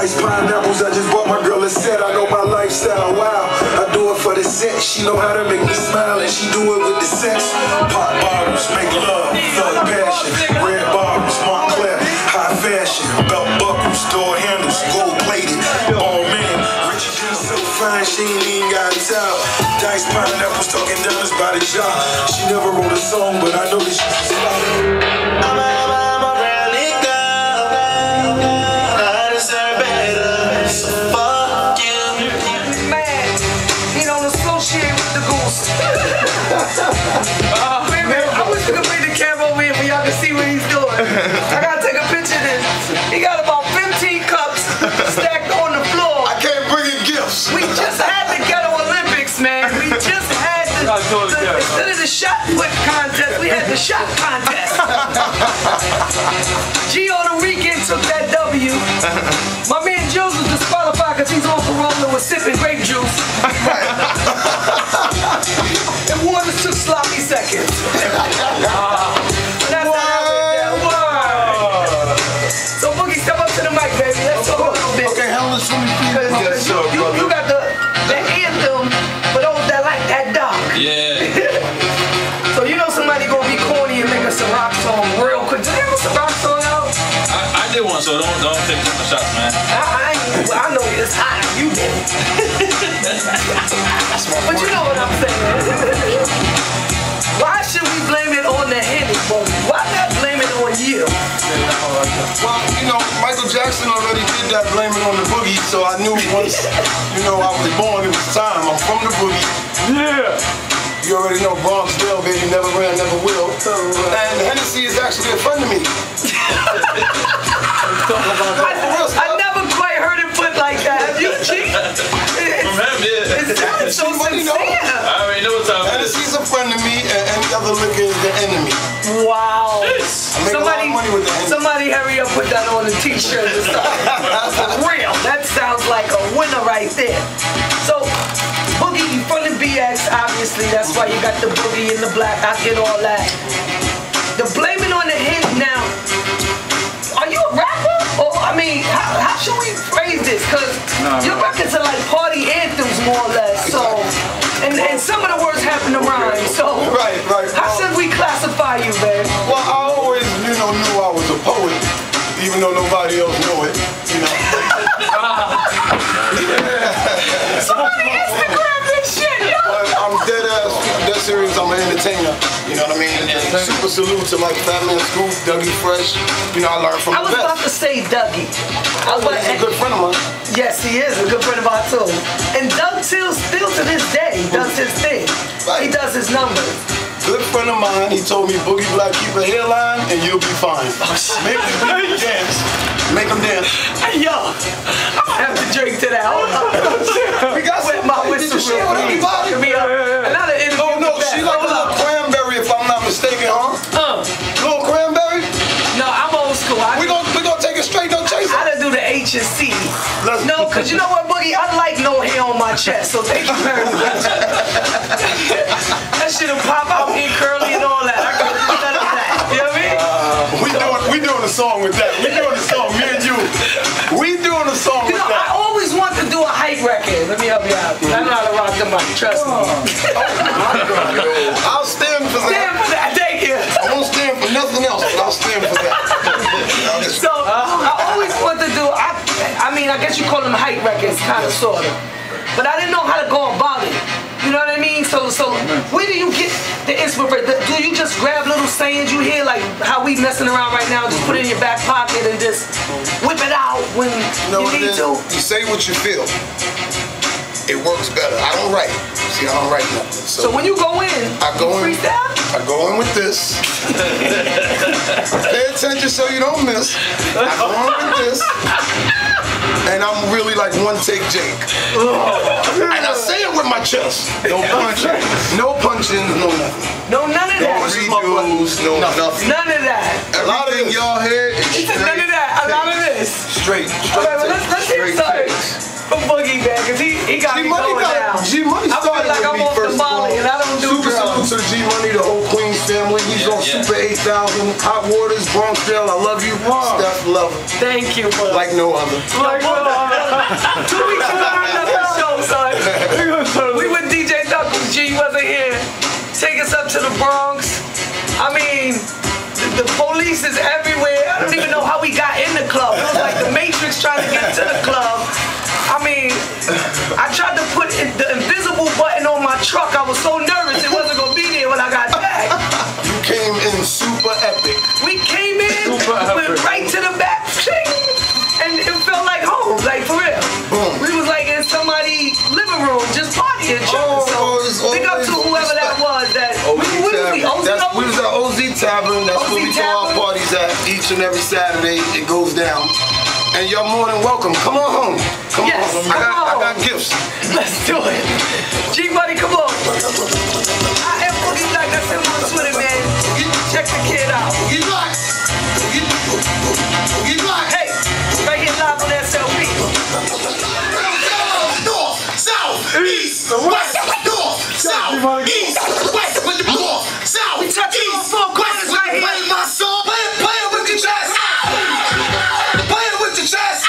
Dice pineapples, I just bought my girl a set. I know my lifestyle, wow. I do it for the sex. She know how to make me smile, and she do it with the sex. Pop bottles, make love, thug passion. Red bottles, Montclair, high fashion. Belt buckles, door handles, gold plated. Ball man, Richie G so fine, she ain't even got a towel. Dice pineapples, talking dollars by the job. She never wrote a song, but I know that she's about it. I wish we could bring the camera over here for y'all can see what he's doing. I gotta take a picture of this. He got about 15 cups stacked on the floor. I can't bring in gifts. We just had the Ghetto Olympics, man. We just had the shot put contest. We had the shot contest. G on the weekend took that W. My man Jules was disqualified because he's on parole and was sipping grape juice. And one is 2 sloppy seconds. That's so Boogie, step up to the mic, baby. Let's talk a little bit. Okay, Helen's from you got the anthem for those that like that dog. Yeah. So you know somebody gonna be corny and make us a rock song real quick. Did they have a rock song out? I did one, so don't take no shots, man. I know it's hot. You did it. But you know what I'm saying. Why should we blame it on the Henny, folks? Why not blame it on you? Well, you know, Michael Jackson already did that blaming on the Boogie, so I knew once, you know, I was born, it was time. I'm from the Boogie. Yeah. You already know Bronxdale, baby, never ran, never will. And Hennessy is actually a friend of me. I never quite heard it put like that. Have you cheated? It sounds so sincere. I already know what time it is. He's a friend of me, and any other liquor is the enemy. Wow. Somebody hurry up, put that on a t-shirt or something. For real. That sounds like a winner right there. So, Boogie, you from the BX, obviously. That's why you got the Boogie and the Black. I get all that. The blaming on the hit now. Are you a rapper? Or, I mean, how should we phrase this? Because your records are like party anthems, more or less. So, and some of the words happen to rhyme. So, right. How should we classify you, man? Well, I always, you know, knew I was a poet, even though nobody else knew it. You know. Yeah. Somebody Instagram this shit, yo. I'm dead ass, dead serious. I'm an entertainer. You know what I mean? And super salute to like Fat Man Scoop, Dougie Fresh. You know, I learned from the best. I was about to say Dougie. He's a good friend of mine. Yes, he is a good friend of ours too. And Doug Till still to this day does his thing. Right. He does his numbers. Good friend of mine, he told me, Boogie Black, keep a hairline and you'll be fine. Make him dance. Make him dance. Hey, yo, I'm gonna have to drink to that. Hold up. We got with my whistle. Did you share with anybody? Yeah. Oh no, she like a little cranberry if I'm not mistaken, huh? Little cranberry? No, I'm old school. We gonna take it straight, no chase. I done do the H and C. No, because you know what, Boogie? I like no hair on my chest, so thank you very much. That shit'll pop out here curly and all that. I couldn't do none of that. You know what I mean? We doing a song with that. We doing a song, me and you. We doing a song with that. I always want to do a hype record. Let me help you out. I know how to rock the mic, trust me. I'll stand for that. Stand for that, thank you. I won't stand for nothing else, but I'll stand for that. So, I always want to do, I mean, I guess you call them hype records, kind of, sort of. But I didn't know how to go about it. You know what I mean? So where do you get the inspiration? Do you just grab little sayings you hear, like how we messing around right now, just put it in your back pocket and just whip it out when you need to? You say what you feel. It works better. I don't write. See, I don't write nothing. So when you go in, freestyle? I go in with this. Pay attention so you don't miss. I go in with this. And I'm really like one take Jake. And I say it with my chest. No punching. No punching, no nothing. No, none of that. No redos, no nothing. None of that. A lot of y'all here is straight. None of that. A lot of this. Straight. Okay, well, let's hear something from Boogie, man, because he got me going down. G Money started with me first of all. Super salute to G Money, the whole Queens family. He's on Super 8000, Hot Waters, Bronxdale. I love you, Steph, love him. Thank you, bro. Like no other. Like no other. 2 weeks ago on another show, son. We with DJ Knuckles, G wasn't here. Take us up to the Bronx. I mean, the police is everywhere. I don't even know how we got in the club. It was like the Matrix trying to get to the club. I mean, I tried to put in the invisible button on my truck. I was so nervous it wasn't going to be there when I got back. You came in super epic. We came in, went right to the back, and it felt like home, like for real. Boom. We was like in somebody's living room, just partying, chilling. So big up to whoever that was. That we was at OZ Tavern. That's where we do our parties at each and every Saturday. It goes down. And y'all more than welcome. Come on home. Come on. Yes, I got gifts. Let's do it. G Money, come on. I am Boogie Black. That's him on Twitter, man. Check the kid out. Boogie Black. Boogie Black. Hey, right here live on SLP. North, south, east, west, north, south, east, west, with the north, south, east, west, right here. My soul, play it with your chest. Play it with your chest.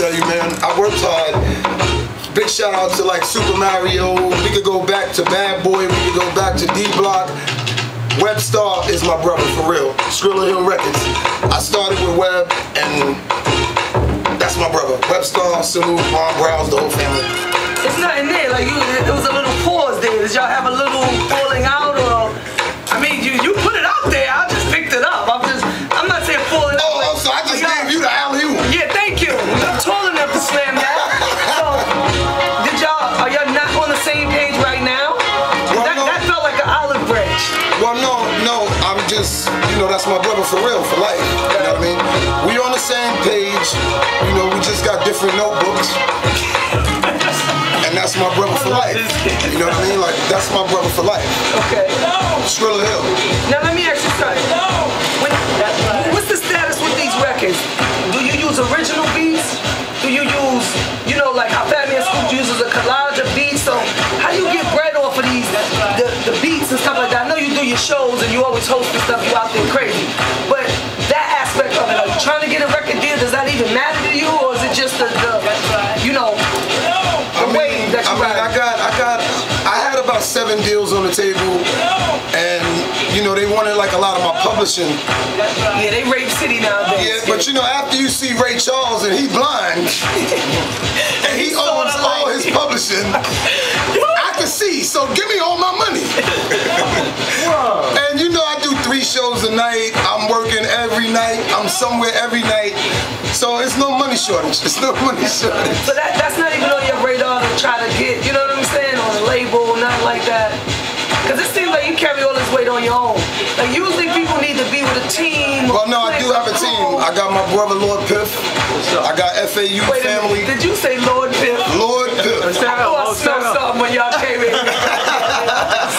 Tell you, man, I worked hard. Big shout out to like Super Mario. We could go back to Bad Boy. We could go back to D-Block. Webstar is my brother for real. Strilla Hill Records. I started with Web, and that's my brother. Webstar, salute, Ron Browns, the whole family. It's nothing there. Like you, it was a little pause there. Did y'all have a little falling out, or I mean, you put it out there. I just picked it up. I'm not saying falling out. Oh, so I just gave you the alley-oop. Yeah, thank you. Tall enough to slam that. So, are y'all not on the same page right now? Well, that felt like an olive branch. Well, no, I'm just, you know, that's my brother for real, for life. You know what I mean? We on the same page. You know, we just got different notebooks. And that's my brother for life. You know what I mean? Like, that's my brother for life. Okay. No. Strilla Hill. Now, let me ask you something. No. What's the status with these records? Do you use original beats? Do you use, you know, like how Fat Man Scoop uses a collage of beats? So how do you get bread off of these, the beats and stuff like that? I know you do your shows and you always host and stuff, you out there crazy. But that aspect of it, are you trying to get a record deal? Does that even matter to you? Or is it just I had about 7 deals on the table, and you know, they wanted like a lot of my publishing. Yeah, they Rape City nowadays. Yeah, but you know, after you see Ray Charles and he blind, and he owns all his publishing, I can see, so give me all my money. somewhere every night. So it's no money shortage. It's no money shortage. So that's not even on your radar to try to get, you know what I'm saying, on a label, nothing like that. Because it seems like you carry all this weight on your own. Like usually people need to be with a team. Well, no, I do have a team. I got my brother Lord Piff. I got FAU family. Did you say Lord Piff? Lord Piff. I know I smelled something when y'all came in.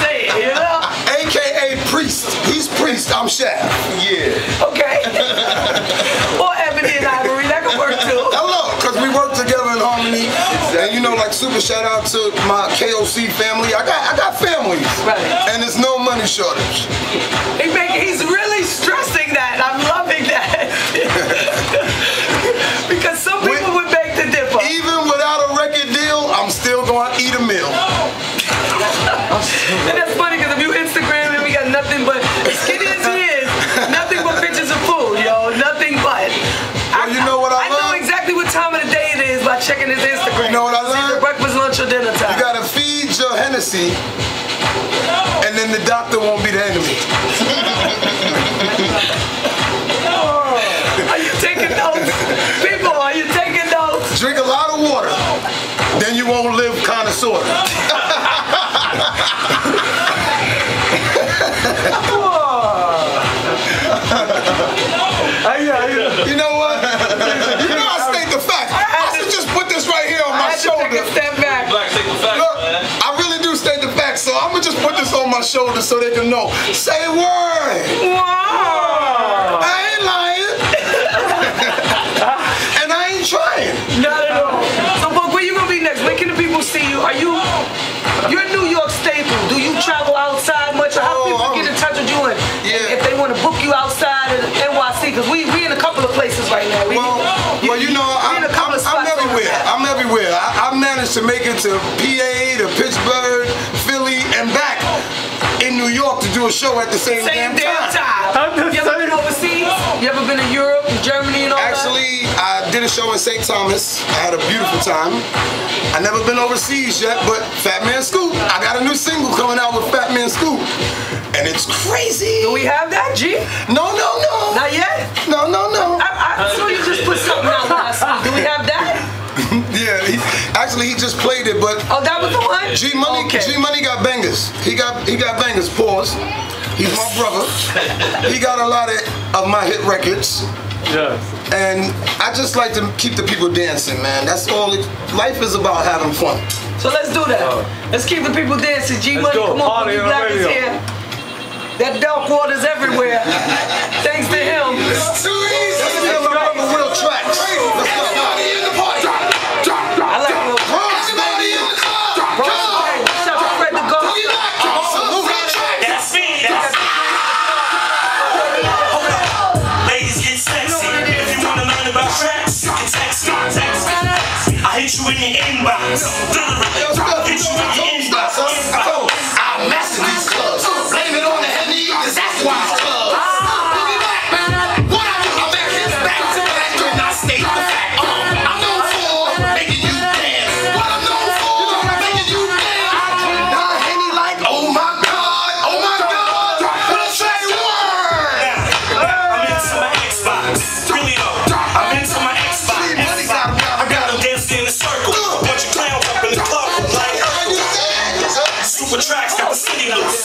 Say it, you know? AKA Priest. He's Priest. I'm Shaft. Yeah. Okay. Or Ebony and Ivory. That could work too. Hello, because we work together in harmony. And you know, like, super shout out to my KOC family. I got families, right. And there's no money shortage. He's really stressing that, and I'm loving that. Because some people would beg to differ. Even without a record deal, I'm still going to eat a meal. And that's funny, because if you Instagram and we got nothing but, as skinny as he is, nothing but pictures of food, yo, nothing but. Well, you know what I learned? I know exactly what time of the day it is by checking his Instagram. You know what I learned? Breakfast, lunch, or dinner time. You gotta feed your Hennessy, and then the doctor won't be the enemy. Are you taking notes? People, are you taking notes? Drink a lot of water, then you won't live connoisseur. You know what? Step back. Look, I really do state the facts, so I'm gonna just put this on my shoulder so they can know. Say word. Wow. I ain't lying. And I ain't trying. Not at all. So, but where you gonna be next? Where can the people see you? Are you? You're a New York staple. Do you travel outside much? Or how do people get in touch with you and if they want to book you outside of NYC? Because we in a couple of places right now. I'm everywhere. I managed to make it to PA, to Pittsburgh, Philly, and back in New York to do a show at the same damn time. You ever been overseas? You ever been to Europe, Germany, and all that? Actually, I did a show in St. Thomas. I had a beautiful time. I never been overseas yet, but Fat Man Scoop. I got a new single coming out with Fat Man Scoop. And it's crazy. Do we have that, G? No, no, no. Not yet? No, no, no. I saw you just put something out last week. Do we have that? Yeah, actually he just played it, but oh, that was the one. G Money, okay. G Money got bangers. He got bangers. Pause. He's my brother. He got a lot of my hit records. Yes. And I just like to keep the people dancing, man. That's all. Life is about having fun. So let's do that. Let's keep the people dancing. G Money, come on, Boogie Black is here. That dark water's everywhere. Thanks to him. It's too easy. Let's get my brother real tracks. Let's go. You in your inbox, I mess in these clubs, blame it on the Henny, cause that's why it's clubs. Boogie Black, man, what I do, I'm back his back to back, and I state the fact. I'm known for making you dance, what I'm known for, making you dance. I cannot Henny like, oh my God, but I say word. Now, I'm into my Xbox, really though, I'm into my tracks, got the city loose,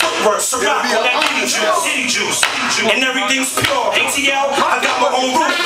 footwork, Ciroc, all that city juice, and everything's pure. ATL, I got my own room.